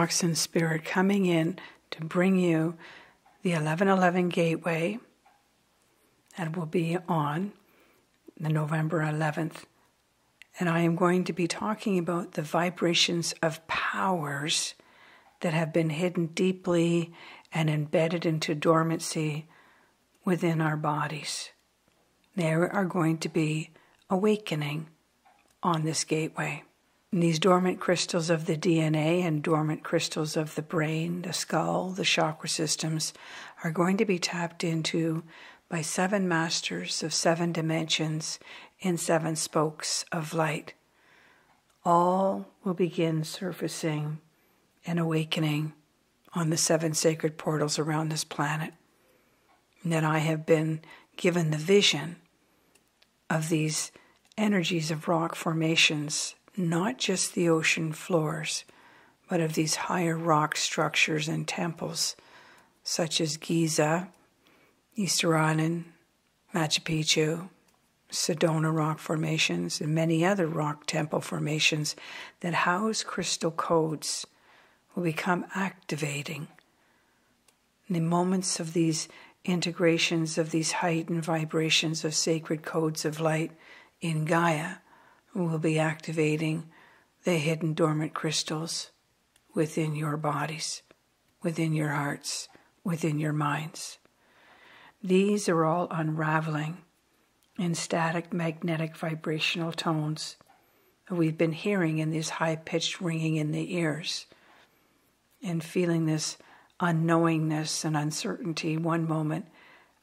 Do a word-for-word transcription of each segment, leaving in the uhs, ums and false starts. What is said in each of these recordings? Walks in Spirit coming in to bring you the eleven eleven gateway that will be on the November eleventh. And I am going to be talking about the vibrations of powers that have been hidden deeply and embedded into dormancy within our bodies. They are going to be awakening on this gateway. And these dormant crystals of the D N A and dormant crystals of the brain, the skull, the chakra systems are going to be tapped into by seven masters of seven dimensions in seven spokes of light. All will begin surfacing and awakening on the seven sacred portals around this planet. And that I have been given the vision of these energies of rock formations, not just the ocean floors, but of these higher rock structures and temples, such as Giza, Easter Island, Machu Picchu, Sedona rock formations, and many other rock temple formations that house crystal codes will become activating. The moments of these integrations of these heightened vibrations of sacred codes of light in Gaia will be activating the hidden dormant crystals within your bodies, within your hearts, within your minds. These are all unraveling in static magnetic vibrational tones that we've been hearing in these high-pitched ringing in the ears and feeling this unknowingness and uncertainty one moment,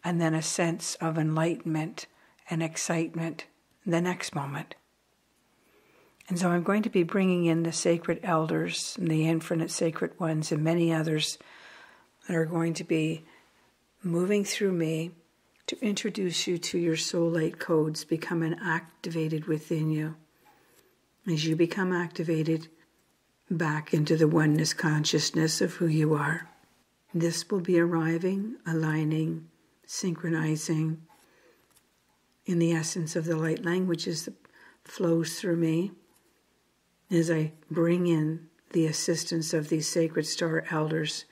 and then a sense of enlightenment and excitement the next moment. And so I'm going to be bringing in the sacred elders and the infinite sacred ones and many others that are going to be moving through me to introduce you to your soul light codes becoming activated within you. As you become activated back into the oneness consciousness of who you are. This will be arriving, aligning, synchronizing in the essence of the light languages that flows through me as I bring in the assistance of these sacred star elders,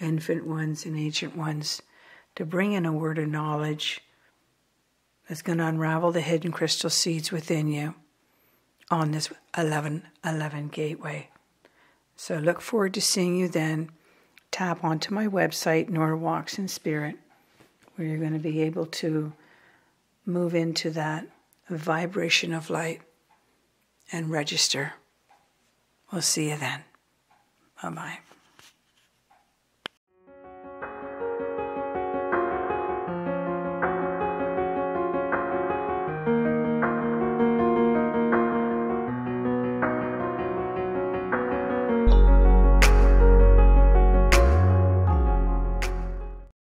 infant ones and ancient ones to bring in a word of knowledge that's going to unravel the hidden crystal seeds within you on this eleven eleven gateway. So look forward to seeing you then. Tap onto my website, Nora Walks in Spirit, where you're going to be able to move into that vibration of light and register. We'll see you then. Bye-bye.